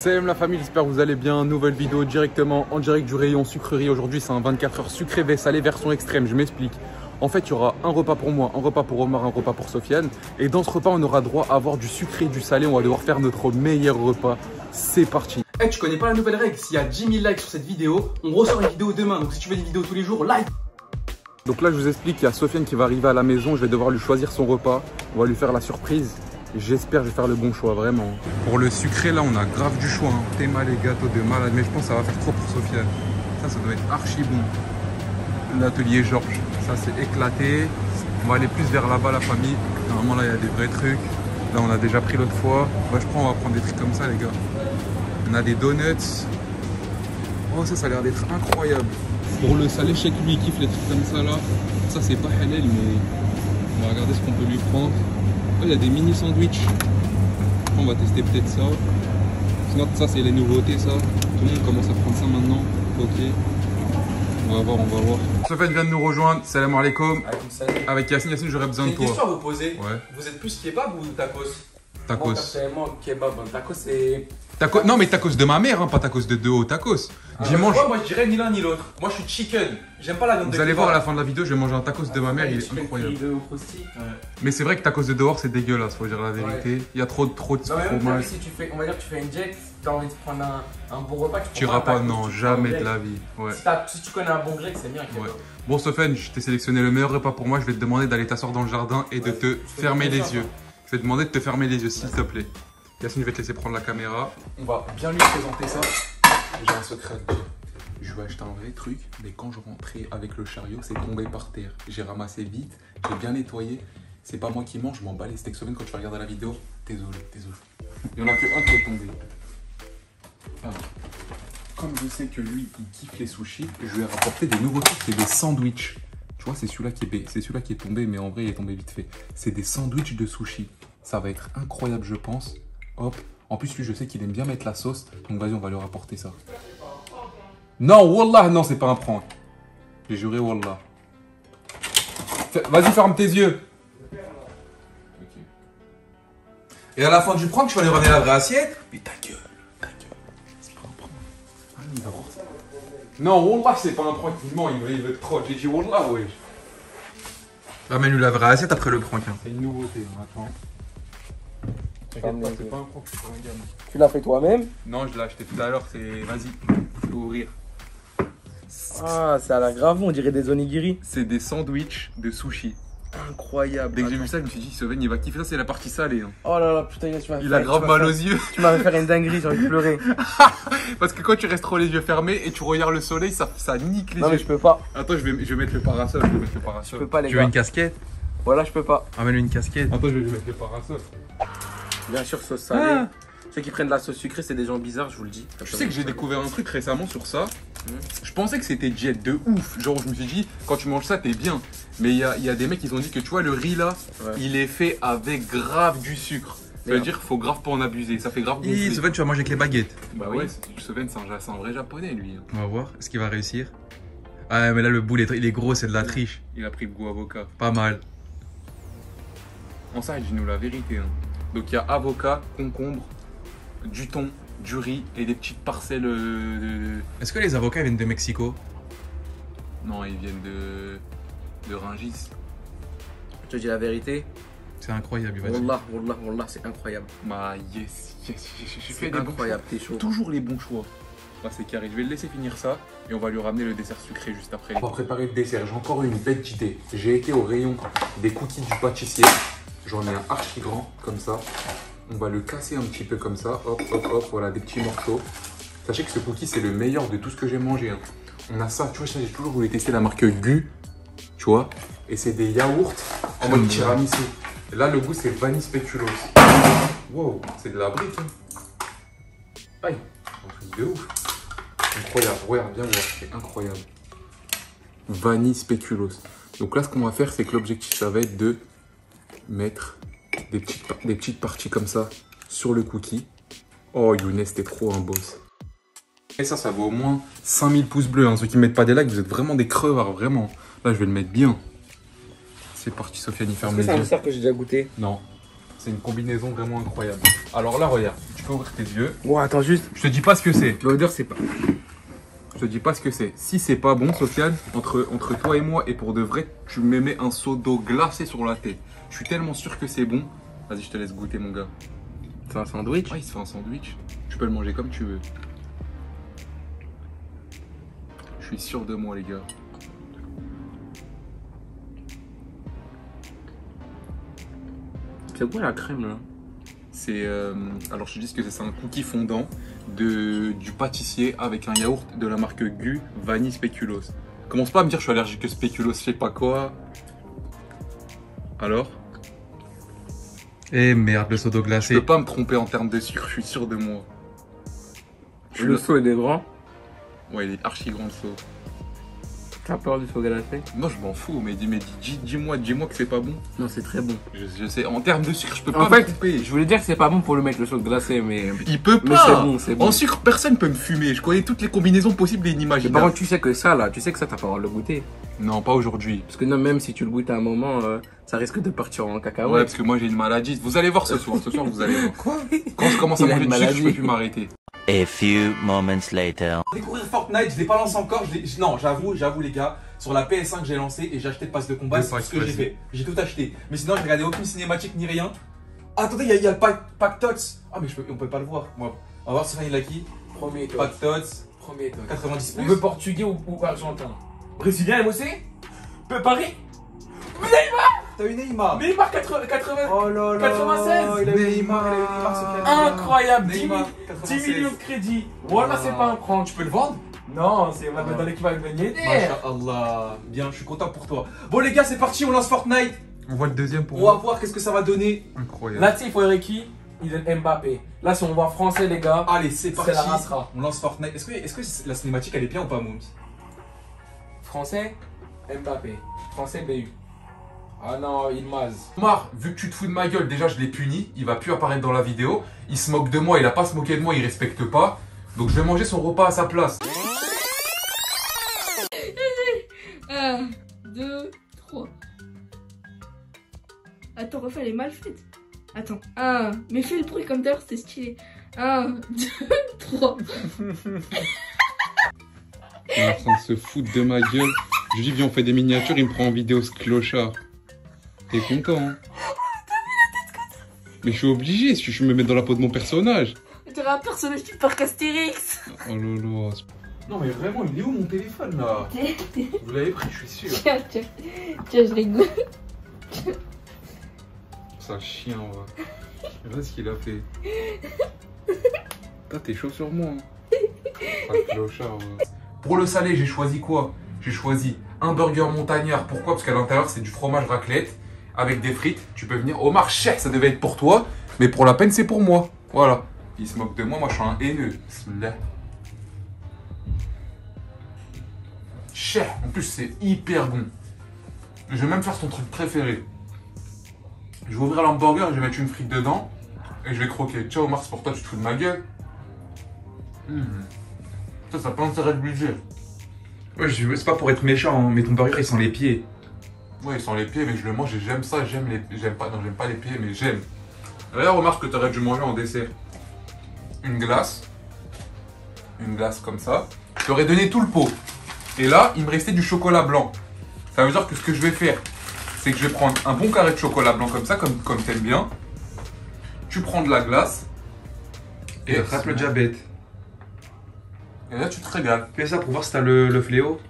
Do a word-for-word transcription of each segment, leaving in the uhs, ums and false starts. Salut la famille, j'espère que vous allez bien. Nouvelle vidéo directement en direct du rayon sucrerie. Aujourd'hui, c'est un vingt-quatre heures sucré salé version extrême. Je m'explique. En fait, il y aura un repas pour moi, un repas pour Omar, un repas pour Sofiane. Et dans ce repas, on aura droit à avoir du sucré, du salé. On va devoir faire notre meilleur repas. C'est parti. Eh, hey, tu connais pas la nouvelle règle? S'il y a dix mille likes sur cette vidéo, on ressort une vidéo demain. Donc si tu veux des vidéos tous les jours, like. Donc là, je vous explique qu'il y a Sofiane qui va arriver à la maison. Je vais devoir lui choisir son repas. On va lui faire la surprise. J'espère que je vais faire le bon choix, vraiment. Pour le sucré, là, on a grave du choix. Hein. Théma, les gâteaux de malade. Mais je pense que ça va faire trop pour Sofiane. Ça, ça doit être archi bon. L'atelier Georges, ça, c'est éclaté. On va aller plus vers là-bas, la famille. Normalement, là, il y a des vrais trucs. Là, on a déjà pris l'autre fois. Bah, je crois qu'on va prendre des trucs comme ça, les gars. On a des donuts. Oh, ça, ça a l'air d'être incroyable. Pour le salé, je sais que lui, il kiffe les trucs comme ça, là. Ça, c'est pas halal, mais on va regarder ce qu'on peut lui prendre. Oh, il y a des mini sandwichs. On va tester peut-être ça. Sinon, ça, c'est les nouveautés, ça. Tout le monde commence à prendre ça maintenant. Ok. On va voir, on va voir. Sofiane vient de nous rejoindre. Salam alaikum. Avec Yassine, Yassine, j'aurais besoin de toi. J'ai une question à vous poser. Ouais. Vous êtes plus kebab ou tacos? Tacos. Moi, personnellement, kebab. Tacos, c'est... Taco... Non, mais tacos de ma mère, hein, pas tacos de deux hauts tacos. Ah, je mange... Moi, je dirais ni l'un ni l'autre. Moi, je suis chicken. J'aime pas la viande de Vous allez voir à la fin de la vidéo, je vais manger un tacos de ma mère, il est incroyable. Mais c'est vrai que tacos de dehors, c'est dégueulasse, faut dire la vérité. Il y a trop de trop de fromage. Si tu fais, on va dire que tu fais une jet, si t'as envie de prendre un, un bon repas, tu prends un tacos. Tu iras pas, non, jamais de la vie. Ouais. Si, si tu connais un bon grec, c'est bien. Ouais. Bon, Sofiane, je t'ai sélectionné le meilleur repas pour moi. Je vais te demander d'aller t'asseoir dans le jardin et de te fermer les yeux. Je vais te demander de te fermer les yeux, s'il te plaît. Yassine, je vais te laisser prendre la caméra. On va bien lui présenter ça. J'ai un secret. Je vais acheter un vrai truc, mais quand je rentrais avec le chariot, c'est tombé par terre. J'ai ramassé vite, j'ai bien nettoyé. C'est pas moi qui mange, je m'en bats les steaks. Sofiane, quand tu vas regarder la vidéo, désolé, désolé. Il n'y en a que un qui est tombé. Ah. Comme je sais que lui, il kiffe les sushis, je lui ai rapporté des nouveaux trucs, c'est des sandwichs. Tu vois, c'est celui-là qui est, c'est celui-là qui est tombé, mais en vrai, il est tombé vite fait. C'est des sandwichs de sushis. Ça va être incroyable, je pense. Hop. En plus, lui, je sais qu'il aime bien mettre la sauce. Donc, vas-y, on va lui rapporter ça. Non, wallah, non, c'est pas un prank. J'ai juré, wallah. Vas-y, ferme tes yeux. Okay. Et à la fin du prank, je vais aller ramener la vraie assiette. Mais ta gueule, ta gueule. C'est pas un prank. Ah, il va voir ça. Non, wallah, c'est pas un prank. Il ment, il veut, il veut trop. J'ai dit, wallah, ouais. Ramène-lui la vraie assiette après le prank. Hein. C'est une nouveauté, maintenant. C'est pas un prank, c'est pas un gamme. Tu l'as fait toi-même? Non, je l'ai acheté tout à l'heure, c'est... Vas-y, faut ouvrir. Ah, c'est à la grave, on dirait des onigiri. C'est des sandwichs de sushi. Incroyable. Dès que j'ai vu ça, je me suis dit, Sofiane, il va kiffer ça, c'est la partie salée. Hein. Oh là là, putain, tu m'as fait... Il a grave mal aux yeux. Tu m'as fait faire une dinguerie, j'ai envie de pleurer. Parce que quand tu restes trop les yeux fermés et tu regardes le soleil, ça, ça nique les non, yeux. Non mais je peux pas. Attends, je vais, je vais mettre le parasol, je vais mettre le parasol. Je peux pas, les gars. Tu veux une casquette? Voilà, je peux pas. Amène-lui une casquette. Attends, je vais lui mettre le parasol. Bien sûr, sauce salée. Ah. Ceux qui prennent de la sauce sucrée, c'est des gens bizarres, je vous le dis. Je sais que j'ai découvert un truc récemment sur ça. Mmh. Je pensais que c'était jet de ouf. Genre, je me suis dit, quand tu manges ça, t'es bien. Mais il y, y a des mecs qui ont dit que tu vois, le riz là, ouais, il est fait avec grave du sucre. Ça veut dire faut grave pas en abuser, ça fait grave gonfler. Hi, Sofiane, tu vas manger avec les baguettes. Bah, bah oui, ouais, Sofiane, c'est un, un vrai japonais lui. On va voir, est-ce qu'il va réussir? Ah, mais là, le boule, il est gros, c'est de la triche. Il a pris le goût avocat. Pas mal. En ça, dis-nous la vérité. Hein. Donc il y a avocat, concombre, du thon, du riz et des petites parcelles de... Est-ce que les avocats viennent de Mexico? Non, ils viennent de... de Rungis. Je te dis la vérité. C'est incroyable, vas-y. Wallah, wallah, wallah, c'est incroyable. Bah yes, yes, j'ai fait des incroyable, bons choix. Toujours les bons choix. Bah c'est carré, je vais le laisser finir ça et on va lui ramener le dessert sucré juste après. On va préparer le dessert, j'ai encore eu une bête idée. J'ai été au rayon des cookies du pâtissier. J'en ai un archi grand, comme ça. On va le casser un petit peu comme ça. Hop, hop, hop, voilà, des petits morceaux. Sachez que ce cookie, c'est le meilleur de tout ce que j'ai mangé. Hein. On a ça, tu vois, j'ai toujours voulu tester la marque Gu, tu vois. Et c'est des yaourts en mode tiramisu. Et là, le goût, c'est vanille spéculoos. Wow, c'est de la brique. Hein. Aïe, un truc de ouf. Incroyable, regarde bien, c'est incroyable. Vanille spéculoos. Donc là, ce qu'on va faire, c'est que l'objectif, ça va être de... mettre des petites, des petites parties comme ça sur le cookie. Oh, Younes, t'es trop un boss. Et ça, ça vaut au moins cinq mille pouces bleus. Hein. Ceux qui ne mettent pas des likes, vous êtes vraiment des crevards, vraiment. Là, je vais le mettre bien. C'est parti, Sofiane, ferme les yeux. C'est un dessert que j'ai déjà goûté? Non. C'est une combinaison vraiment incroyable. Alors là, regarde, tu peux ouvrir tes yeux. Ouah, attends juste. Je te dis pas ce que c'est. L'odeur, c'est pas. Je te dis pas ce que c'est. Si c'est pas bon, Sofiane, entre, entre toi et moi, et pour de vrai, tu me mets un seau d'eau glacée sur la tête. Je suis tellement sûr que c'est bon. Vas-y, je te laisse goûter, mon gars. C'est un sandwich? Ouais, il se fait un sandwich. Tu peux le manger comme tu veux. Je suis sûr de moi, les gars. C'est quoi la crème là? C'est euh, alors je te dis ce que c'est, c'est un cookie fondant de, du pâtissier avec un yaourt de la marque Gu, vanille spéculoos. Commence pas à me dire je suis allergique au spéculoos, je sais pas quoi. Alors? Eh merde, le seau d'eau glacée. Je peux pas me tromper en termes de sucre, je suis sûr de moi. Je le seau il est grand? Ouais, il est archi grand le seau. T'as peur du seau glacé? Non, je m'en fous, mais dis-moi dis, dis, dis dis que c'est pas bon. Non, c'est très bon. Je, je sais, en termes de sucre, je peux en pas fait, me couper. Je voulais dire que c'est pas bon pour le mec, le seau glacé, mais. Il peut pas. C'est bon, c'est bon. En sucre, personne peut me fumer. Je connais toutes les combinaisons possibles et inimaginables. Mais par contre, tu sais que ça, là, tu sais que ça, t'as pas le droit de le goûter. Non, pas aujourd'hui. Parce que non, même si tu le goûtes à un moment, euh, ça risque de partir en cacahuète. Ouais, parce que moi, j'ai une maladie. Vous allez voir ce soir. Ce soir, vous allez voir. Quoi? Quand je commence à manger du sucre, je peux plus m'arrêter. A few moments later. Découvrir Fortnite, je l'ai pas lancé encore. Je je, non, j'avoue, j'avoue les gars, sur la P S cinq j'ai lancé et j'ai acheté le pass de combat, c'est ce que j'ai fait. J'ai tout acheté. Mais sinon, j'ai regardé aucune cinématique ni rien. Attendez, il y, y a le pack, pack Tots. Ah mais je peux, on peut pas le voir. Moi, on va voir si il a qui. Premier Tots. Pack Tots. Premier Tots. quatre-vingt-dix. On veut portugais ou, ou argentin. Brésilien, M O C. Peu Paris. Neymar. T'as eu Neymar. Neymar quatre-vingts, quatre-vingts, oh là là, quatre-vingt-seize. Il a eu Neymar, il a eu Neymar. Incroyable. Neymar, dix millions de crédits. Voilà, ah. C'est pas un prank. Tu peux le vendre? Non, c'est ma bataille qui va me gagner. Masha'Allah. Bien, je suis content pour toi. Bon les gars, c'est parti, on lance Fortnite. On voit le deuxième pour on moi. Va voir qu'est-ce que ça va donner. Incroyable. Là, tu sais, il faut Eriki. Il est Mbappé. Là, si on voit français, les gars. Allez, c'est parti. La rassera. On lance Fortnite. Est-ce que, est-ce que la cinématique, elle est bien ou pas, Moums? Français, Mbappé. Français, B U. Ah non, il mase. Mar, vu que tu te fous de ma gueule, déjà je l'ai puni, il va plus apparaître dans la vidéo. Il se moque de moi, il a pas se moqué de moi, il respecte pas. Donc je vais manger son repas à sa place. un, deux, trois. Attends, refais, elle est mal faite. Attends, un, mais fais le bruit comme d'ailleurs, c'était stylé. un, deux, trois. Il est en train de se foutre de ma gueule. Je lui dis, viens, on fait des miniatures, il me prend en vidéo ce clochard. T'es content, hein? Mais je suis obligé, si je me mets dans la peau de mon personnage. Tu aurais un personnage qui part qu'Astérix. Oh lolo. Non mais vraiment, il est où mon téléphone là? Vous l'avez pris, je suis sûr. Tiens, tiens, tiens, je rigole. C'est un chien, ouais. Regarde ce qu'il a fait. Putain, t'es chaud sur moi, hein. Un clochard, ouais. Pour le salé, j'ai choisi quoi? J'ai choisi un burger montagnard. Pourquoi? Parce qu'à l'intérieur, c'est du fromage raclette avec des frites. Tu peux venir au marché. Ça devait être pour toi, mais pour la peine, c'est pour moi. Voilà. Il se moque de moi. Moi, je suis un haineux. Cher. En plus, c'est hyper bon. Je vais même faire son truc préféré. Je vais ouvrir l'hamburger, je vais mettre une frite dedans et je vais croquer. Ciao, Mars, pour toi, tu te fous de ma gueule. Mmh. Ça, ça n'a pas intérêt de budget. Ouais, c'est pas pour être méchant, hein, mais ton burger il sent les pieds. Ouais, il sent les pieds, mais je le mange et j'aime ça, j'aime les... J'aime pas, non, j'aime pas les pieds, mais j'aime. D'ailleurs, remarque que t'aurais dû manger en dessert. Une glace. Une glace comme ça. Je t'aurais donné tout le pot. Et là, il me restait du chocolat blanc. Ça veut dire que ce que je vais faire, c'est que je vais prendre un bon carré de chocolat blanc comme ça, comme, comme t'aimes bien. Tu prends de la glace. Et attrape le diabète. Et là, tu te régales. Fais ça pour voir si t'as le, le fléau.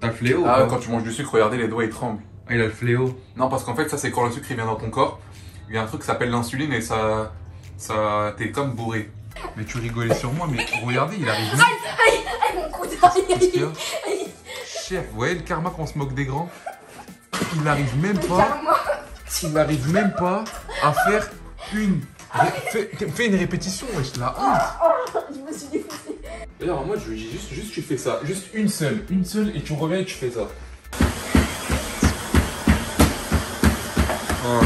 T'as le fléau? Ah, quand tu manges du sucre, regardez, les doigts ils tremblent. Ah, il a le fléau. Non, parce qu'en fait, ça, c'est quand le sucre il vient dans ton corps. Il y a un truc qui s'appelle l'insuline et ça. ça t'es comme bourré. Mais tu rigolais sur moi, mais regardez, il arrive. Aïe, aïe, aïe, mon coude, aïe, aïe. Chef, vous voyez le karma qu'on se moque des grands? Il n'arrive même pas. Il n'arrive même pas à faire une. Fais, fais une répétition, wesh, la honte! Je me suis défoncé! D'ailleurs, moi je lui dis juste, juste tu fais ça, juste une seule, une seule et tu reviens et tu fais ça. Oh.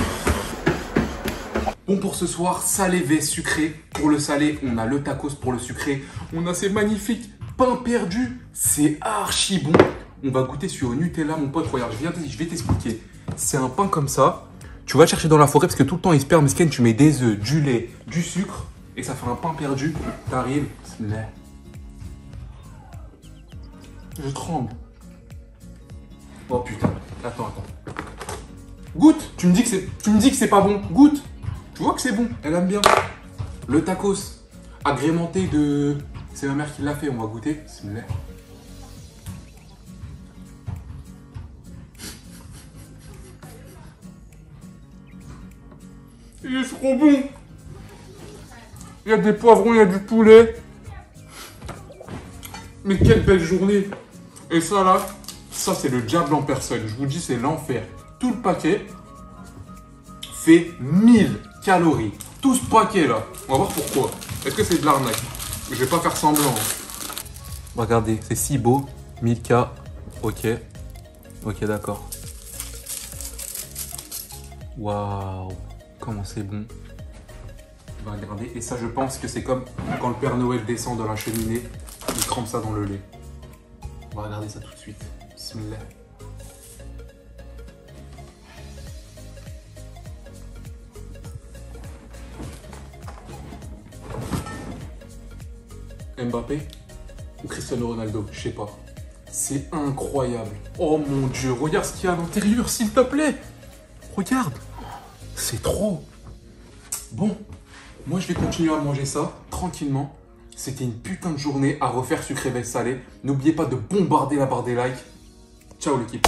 Bon, pour ce soir, salé v sucré. Pour le salé, on a le tacos pour le sucré. On a ces magnifiques pains perdus, c'est archi bon. On va goûter sur Nutella, mon pote. Regarde, je viens, je vais t'expliquer. C'est un pain comme ça. Tu vas chercher dans la forêt parce que tout le temps, ils se perdent. Mesquine, tu mets des œufs, du lait, du sucre et ça fait un pain perdu. T'arrives. Je tremble. Oh putain. Attends, attends. Goûte. Tu me dis que c'est, tu me dis que c'est pas bon. Goûte. Tu vois que c'est bon. Elle aime bien. Le tacos agrémenté de. C'est ma mère qui l'a fait. On va goûter. Bismillah. Il est trop bon. Il y a des poivrons, il y a du poulet. Mais quelle belle journée. Et ça là, ça c'est le diable en personne. Je vous dis, c'est l'enfer. Tout le paquet fait mille calories. Tout ce paquet là. On va voir pourquoi. Est-ce que c'est de l'arnaque? Je vais pas faire semblant. Regardez, c'est si beau. mille K. Ok. Ok, d'accord. Waouh. Comment c'est bon. Bah, regardez, et ça je pense que c'est comme quand le Père Noël descend de la cheminée, il trempe ça dans le lait. On va regarder ça tout de suite. Bismillah. Mbappé ou Cristiano Ronaldo, je sais pas. C'est incroyable. Oh mon Dieu, regarde ce qu'il y a à l'intérieur, s'il te plaît. Regarde. C'est trop. Bon, moi je vais continuer à manger ça tranquillement. C'était une putain de journée à refaire sucré salé. N'oubliez pas de bombarder la barre des likes. Ciao l'équipe.